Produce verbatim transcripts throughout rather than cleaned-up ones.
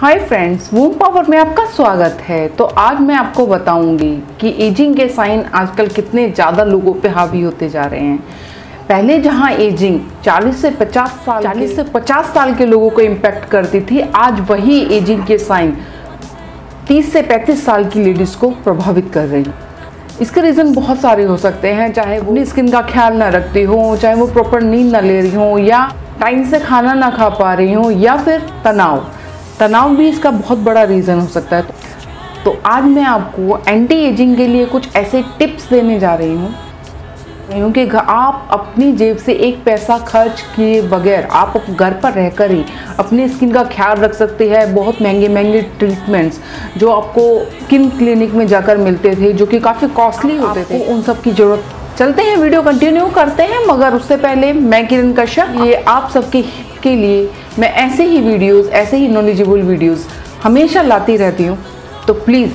Hi friends, वूम power में आपका स्वागत है। तो आज मैं आपको बताऊंगी कि एजिंग के साइन आजकल कितने ज़्यादा लोगों पे हावी होते जा रहे हैं। पहले जहां एजिंग चालीस से पचास साल चालीस से पचास साल के लोगों को इम्पैक्ट करती थी, आज वही एजिंग के साइन तीस से पैंतीस साल की लेडीज़ को प्रभावित कर रही है। इसके रीज़न बहुत सारे हो सकते हैं, चाहे वो अपनी स्किन का ख्याल ना रखती हो, चाहे वो प्रॉपर नींद ना ले रही हो, या टाइम से खाना ना खा पा रही हो, या फिर तनाव तनाव भी इसका बहुत बड़ा रीज़न हो सकता है। तो आज मैं आपको एंटी एजिंग के लिए कुछ ऐसे टिप्स देने जा रही हूँ कि आप अपनी जेब से एक पैसा खर्च किए बगैर आप घर पर रहकर ही अपनी स्किन का ख्याल रख सकते हैं। बहुत महंगे महंगे ट्रीटमेंट्स जो आपको स्किन क्लिनिक में जाकर मिलते थे, जो कि काफ़ी कॉस्टली होते थे, उन सब की ज़रूरत। चलते हैं, वीडियो कंटिन्यू करते हैं, मगर उससे पहले मैं किरण कश्यप, ये आप सबके के लिए मैं ऐसे ही वीडियोस, ऐसे ही नॉलेजेबल वीडियोस हमेशा लाती रहती हूँ। तो प्लीज़,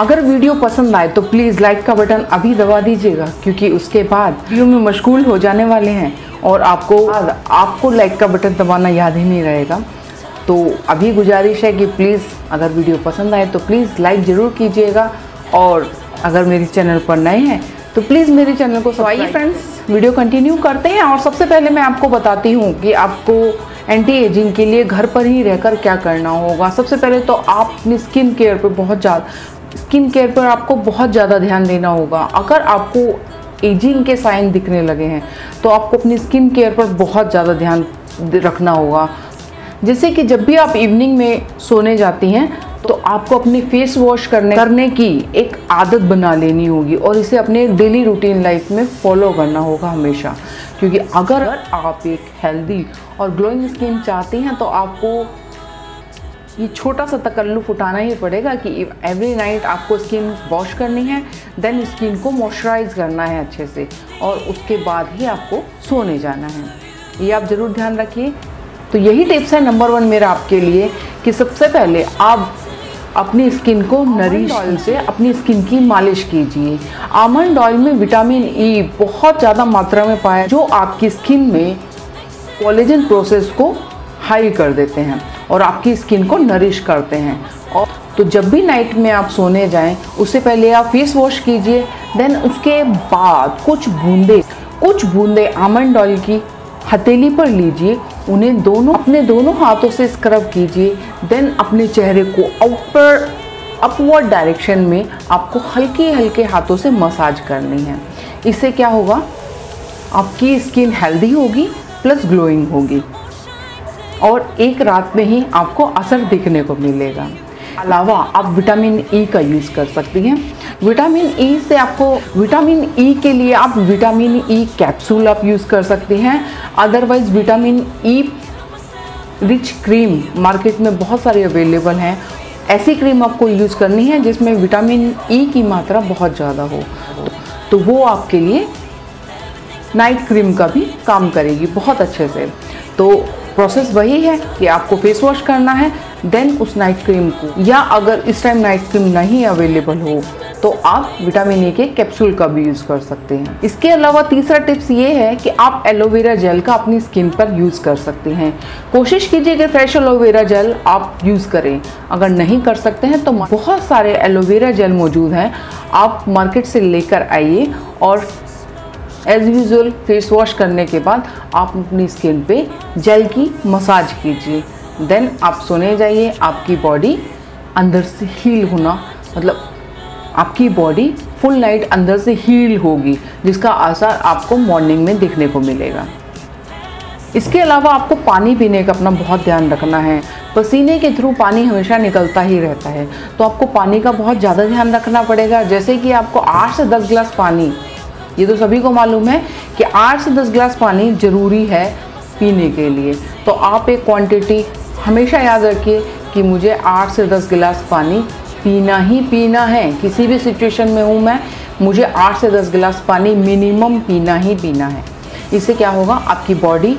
अगर वीडियो पसंद आए तो प्लीज़ लाइक का बटन अभी दबा दीजिएगा, क्योंकि उसके बाद वीडियो में मशगूल हो जाने वाले हैं और आपको आपको लाइक का बटन दबाना याद ही नहीं रहेगा। तो अभी गुजारिश है कि प्लीज़, अगर वीडियो पसंद आए तो प्लीज़ लाइक ज़रूर कीजिएगा, और अगर मेरे चैनल पर नए हैं तो प्लीज़ मेरे चैनल को सब्सक्राइब। आइए फ्रेंड्स, वीडियो कंटिन्यू करते हैं। और सबसे पहले मैं आपको बताती हूँ कि आपको एंटी एजिंग के लिए घर पर ही रहकर क्या करना होगा। सबसे पहले तो आप अपनी स्किन केयर पर बहुत ज़्यादा स्किन केयर पर आपको बहुत ज़्यादा ध्यान देना होगा। अगर आपको एजिंग के साइन दिखने लगे हैं तो आपको अपनी स्किन केयर पर बहुत ज़्यादा ध्यान रखना होगा। जैसे कि जब भी आप इवनिंग में सोने जाती हैं तो आपको अपने फेस वॉश करने करने की एक आदत बना लेनी होगी, और इसे अपने डेली रूटीन लाइफ में फॉलो करना होगा हमेशा। क्योंकि अगर आप एक हेल्दी और ग्लोइंग स्किन चाहती हैं तो आपको ये छोटा सा तकल्लुफ उठाना ही पड़ेगा कि एवरी नाइट आपको स्किन वॉश करनी है, देन स्किन को मॉइस्चराइज करना है अच्छे से, और उसके बाद ही आपको सोने जाना है। ये आप ज़रूर ध्यान रखिए। तो यही टिप्स है नंबर वन मेरा आपके लिए कि सबसे पहले आप अपनी स्किन को नरिश ऑयल से अपनी स्किन की मालिश कीजिए। आमंड ऑयल में विटामिन ई बहुत ज़्यादा मात्रा में पाया, जो आपकी स्किन में कोलेजन प्रोसेस को हाई कर देते हैं और आपकी स्किन को नरिश करते हैं। और तो जब भी नाइट में आप सोने जाएं, उससे पहले आप फेस वॉश कीजिए, देन उसके बाद कुछ बूंदे कुछ बूंदे आमंड ऑयल की हथेली पर लीजिए, उन्हें दोनों अपने दोनों हाथों से स्क्रब कीजिए। देन अपने चेहरे को ऊपर अपवर्ड डायरेक्शन में आपको हल्के हल्के हाथों से मसाज करनी है। इससे क्या होगा, आपकी स्किन हेल्दी होगी प्लस ग्लोइंग होगी, और एक रात में ही आपको असर देखने को मिलेगा। अलावा आप विटामिन ई का यूज़ कर सकती हैं। विटामिन ई से आपको विटामिन ई के लिए आप विटामिन ई कैप्सूल आप यूज़ कर सकती हैं। Otherwise vitamin E rich cream market में बहुत सारी अवेलेबल हैं। ऐसी क्रीम आपको यूज़ करनी है जिसमें विटामिन ई की मात्रा बहुत ज़्यादा हो, तो वो आपके लिए नाइट क्रीम का भी काम करेगी बहुत अच्छे से। तो प्रोसेस वही है कि आपको फेस वॉश करना है, देन उस नाइट क्रीम को, या अगर इस टाइम नाइट क्रीम नहीं अवेलेबल हो तो आप विटामिन ई के कैप्सूल का भी यूज़ कर सकते हैं। इसके अलावा तीसरा टिप्स ये है कि आप एलोवेरा जेल का अपनी स्किन पर यूज़ कर सकते हैं। कोशिश कीजिए कि फ्रेश एलोवेरा जेल आप यूज़ करें। अगर नहीं कर सकते हैं तो बहुत सारे एलोवेरा जेल मौजूद हैं, आप मार्केट से लेकर आइए, और एज यूजुअल फेस वॉश करने के बाद आप अपनी स्किन पे जेल की मसाज कीजिए। देन आप सोने जाइए। आपकी बॉडी अंदर से हील होना, मतलब आपकी बॉडी फुल नाइट अंदर से हील होगी, जिसका असर आपको मॉर्निंग में देखने को मिलेगा। इसके अलावा आपको पानी पीने का अपना बहुत ध्यान रखना है। पसीने के थ्रू पानी हमेशा निकलता ही रहता है, तो आपको पानी का बहुत ज़्यादा ध्यान रखना पड़ेगा। जैसे कि आपको आठ से दस गिलास पानी, ये तो सभी को मालूम है कि आठ से दस गिलास पानी ज़रूरी है पीने के लिए। तो आप एक क्वांटिटी हमेशा याद रखिए कि मुझे आठ से दस गिलास पानी पीना ही पीना है। किसी भी सिचुएशन में हूँ मैं, मुझे आठ से दस गिलास पानी मिनिमम पीना ही पीना है। इससे क्या होगा, आपकी बॉडी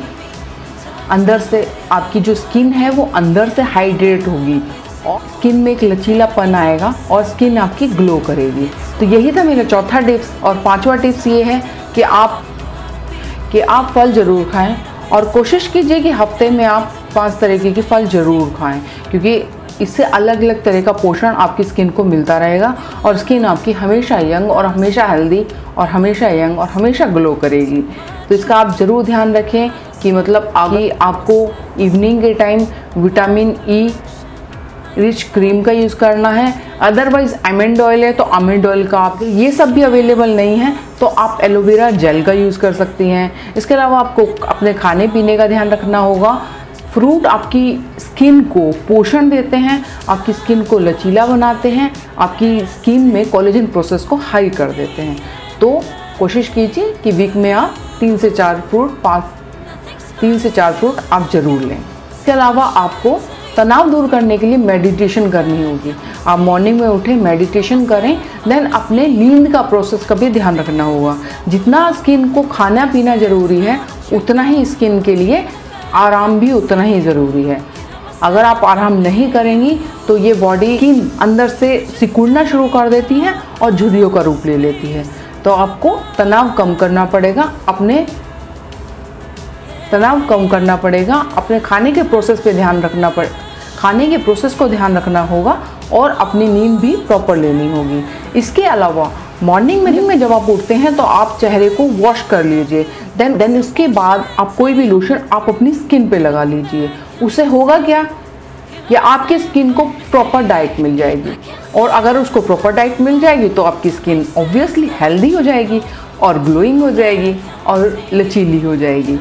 अंदर से, आपकी जो स्किन है वो अंदर से हाइड्रेट होगी, और स्किन में एक लचीलापन आएगा, और स्किन आपकी ग्लो करेगी। तो यही था मेरा चौथा टिप्स। और पांचवा टिप्स ये है कि आप कि आप फल ज़रूर खाएं, और कोशिश कीजिए कि हफ्ते में आप पांच तरीके के फल ज़रूर खाएं, क्योंकि इससे अलग अलग तरह का पोषण आपकी स्किन को मिलता रहेगा और स्किन आपकी हमेशा यंग और हमेशा हेल्दी और हमेशा यंग और हमेशा ग्लो करेगी। तो इसका आप ज़रूर ध्यान रखें कि मतलब आगे आपको इवनिंग के time vitamin E rich cream का यूज़ करना है। अदरवाइज़ आमंड ऑयल है तो आमंड ऑयल का आप, ये सब भी अवेलेबल नहीं है तो आप एलोवेरा जेल का यूज़ कर सकती हैं। इसके अलावा आपको अपने खाने पीने का ध्यान रखना होगा। फ्रूट आपकी स्किन को पोषण देते हैं, आपकी स्किन को लचीला बनाते हैं, आपकी स्किन में कोलेजन प्रोसेस को हाई कर देते हैं। तो कोशिश कीजिए कि वीक में आप तीन से चार फ्रूट पाँच तीन से चार फ्रूट आप ज़रूर लें। इसके अलावा आपको तनाव दूर करने के लिए मेडिटेशन करनी होगी। आप मॉर्निंग में उठें, मेडिटेशन करें, देन अपने नींद का प्रोसेस का भी ध्यान रखना होगा। जितना स्किन को खाना पीना ज़रूरी है उतना ही स्किन के लिए आराम भी उतना ही ज़रूरी है। अगर आप आराम नहीं करेंगी तो ये बॉडी स्किन अंदर से सिकुड़ना शुरू कर देती है और झुर्रियों का रूप ले लेती है। तो आपको तनाव कम करना पड़ेगा, अपने तनाव कम करना पड़ेगा, अपने खाने के प्रोसेस पे ध्यान रखना पड़े खाने के प्रोसेस को ध्यान रखना होगा और अपनी नींद भी प्रॉपर लेनी होगी। इसके अलावा मॉर्निंग में में जब आप उठते हैं तो आप चेहरे को वॉश कर लीजिए, देन देन उसके बाद आप कोई भी लोशन आप अपनी स्किन पे लगा लीजिए। उससे होगा क्या, या आपकी स्किन को प्रॉपर डाइट मिल जाएगी और अगर उसको प्रॉपर डाइट मिल जाएगी तो आपकी स्किन ऑब्वियसली हेल्दी हो जाएगी और ग्लोइंग हो जाएगी और लचीली हो जाएगी।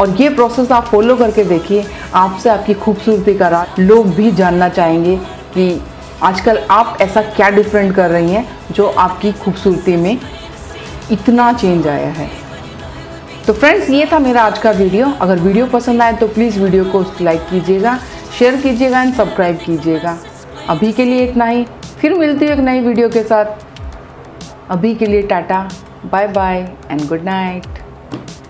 और ये प्रोसेस आप फॉलो करके देखिए, आपसे आपकी खूबसूरती का राज लोग भी जानना चाहेंगे कि आजकल आप ऐसा क्या डिफरेंट कर रही हैं जो आपकी खूबसूरती में इतना चेंज आया है। तो फ्रेंड्स, ये था मेरा आज का वीडियो। अगर वीडियो पसंद आए तो प्लीज़ वीडियो को लाइक कीजिएगा, शेयर कीजिएगा एंड सब्सक्राइब कीजिएगा। अभी के लिए इतना ही, फिर मिलती है एक नई वीडियो के साथ। अभी के लिए tata, bye bye and good night.